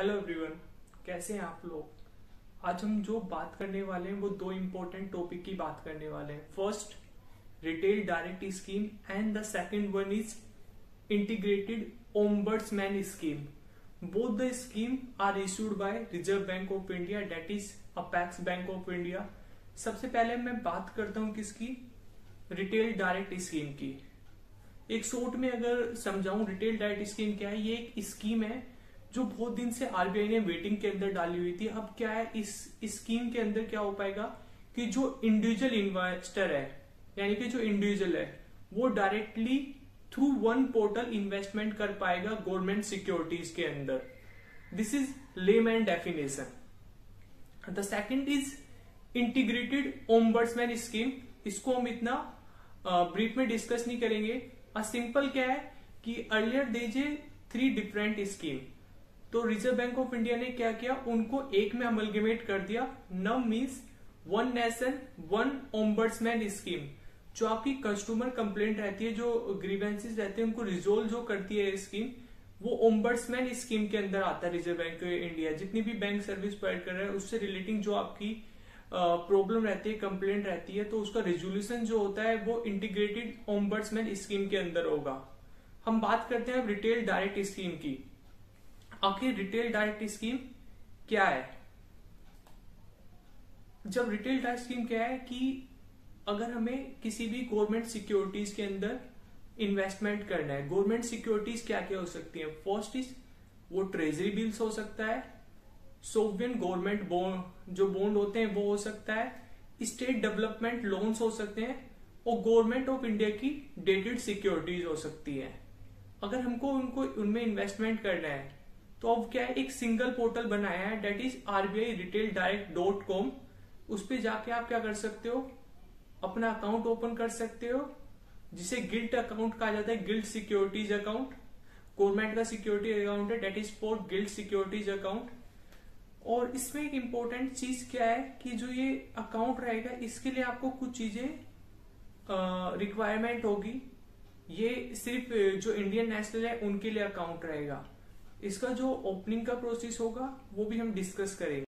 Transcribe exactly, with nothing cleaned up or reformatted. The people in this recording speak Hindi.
हेलो एवरीवन, कैसे हैं आप लोग। आज हम जो बात करने वाले हैं वो दो इम्पोर्टेंट टॉपिक की बात करने वाले हैं। First retail direct scheme and the second one is integrated ombudsman scheme. Both the scheme are issued by Reserve Bank of India, that is apex bank of India. सबसे पहले मैं बात करता हूँ किसकी, रिटेल डायरेक्ट स्कीम की। एक शॉर्ट में अगर समझाऊं, रिटेल डायरेक्ट स्कीम क्या है, ये एक स्कीम है जो बहुत दिन से आरबीआई ने वेटिंग के अंदर डाली हुई थी। अब क्या है, इस स्कीम के अंदर क्या हो पाएगा कि जो इंडिविजुअल इन्वेस्टर है, यानी कि जो इंडिविजुअल है वो directly through one portal investment कर पाएगा गवर्नमेंट सिक्योरिटीज के अंदर। This is layman definition. The second is integrated ombudsman scheme. इसको हम इतना ब्रीफ में डिस्कस नहीं करेंगे। अ सिंपल क्या है कि earlier these three different scheme, तो रिजर्व बैंक ऑफ इंडिया ने क्या किया, उनको एक में अमलगमेट कर दिया। नम means one nation one ombudsman scheme. जो आपकी कंज्यूमर कंप्लेंट रहती है, जो ग्रीवेंसेस रहते हैं, उनको रिजोल्व जो करती है स्कीम, वो ओम्बड्समैन स्कीम के अंदर आता है। रिजर्व बैंक ऑफ इंडिया जितनी भी बैंक सर्विस प्रोवाइड कर रहे हैं उससे रिलेटिंग जो आपकी प्रॉब्लम रहती है, कंप्लेंट रहती है, तो उसका रेजोल्यूशन जो होता है वो इंटीग्रेटेड ओम्बड्समैन स्कीम के अंदर होगा। हम बात करते हैं रिटेल डायरेक्ट स्कीम की। आखिर रिटेल डायरेक्ट स्कीम क्या है। जब रिटेल डायरेक्ट स्कीम क्या है कि अगर हमें किसी भी गवर्नमेंट सिक्योरिटीज के अंदर इन्वेस्टमेंट करना है, गवर्नमेंट सिक्योरिटीज क्या क्या हो सकती है। फर्स्ट इज वो ट्रेजरी बिल्स हो सकता है, सोवरेन गवर्नमेंट बॉन्ड जो बॉन्ड होते हैं वो हो सकता है, स्टेट डेवलपमेंट लोन्स हो सकते हैं और गवर्नमेंट ऑफ इंडिया की डेटेड सिक्योरिटीज हो सकती है। अगर हमको उनको उनमें इन्वेस्टमेंट करना है तो अब क्या है, एक सिंगल पोर्टल बनाया है, that is RBI retail direct dot com. उस पर जाके आप क्या कर सकते हो, अपना अकाउंट ओपन कर सकते हो, जिसे गिल्ट अकाउंट कहा जाता है। गिल्ट सिक्योरिटीज अकाउंट गवर्नमेंट का सिक्योरिटी अकाउंट है, that is for gilt securities account. और इसमें एक इम्पोर्टेंट चीज क्या है कि जो ये अकाउंट रहेगा इसके लिए आपको कुछ चीजें रिक्वायरमेंट होगी। ये सिर्फ जो इंडियन नेशनल है उनके लिए अकाउंट रहेगा। इसका जो ओपनिंग का प्रोसेस होगा वो भी हम डिस्कस करेंगे।